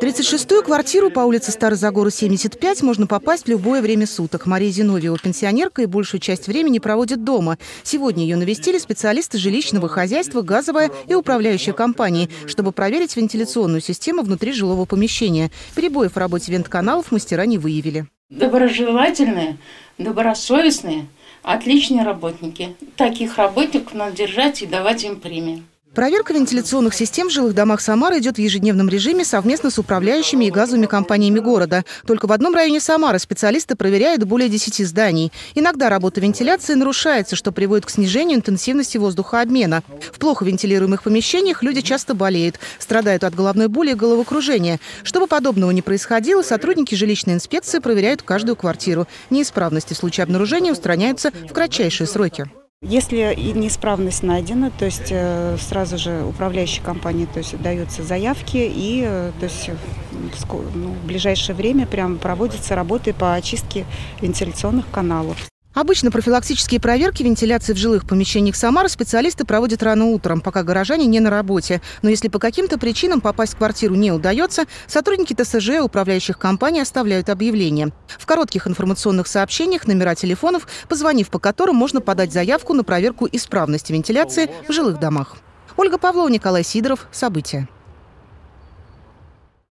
36-ю квартиру по улице Старозагора, 75 можно попасть в любое время суток. Мария Зиновьева пенсионерка и большую часть времени проводит дома. Сегодня ее навестили специалисты жилищного хозяйства, газовая и управляющая компании, чтобы проверить вентиляционную систему внутри жилого помещения. Перебоев в работе вентканалов мастера не выявили. Доброжелательные, добросовестные, отличные работники. Таких работников надо держать и давать им премии. Проверка вентиляционных систем в жилых домах Самары идет в ежедневном режиме совместно с управляющими и газовыми компаниями города. Только в одном районе Самары специалисты проверяют более 10 зданий. Иногда работа вентиляции нарушается, что приводит к снижению интенсивности воздухообмена. В плохо вентилируемых помещениях люди часто болеют, страдают от головной боли и головокружения. Чтобы подобного не происходило, сотрудники жилищной инспекции проверяют каждую квартиру. Неисправности в случае обнаружения устраняются в кратчайшие сроки. Если неисправность найдена, то есть сразу же управляющей компании, то есть даются заявки и, то есть, в ближайшее время прям проводятся работы по очистке вентиляционных каналов. Обычно профилактические проверки вентиляции в жилых помещениях Самары специалисты проводят рано утром, пока горожане не на работе. Но если по каким-то причинам попасть в квартиру не удается, сотрудники ТСЖ и управляющих компаний оставляют объявление. В коротких информационных сообщениях номера телефонов, позвонив по которым можно подать заявку на проверку исправности вентиляции в жилых домах. Ольга Павлова, Николай Сидоров. События.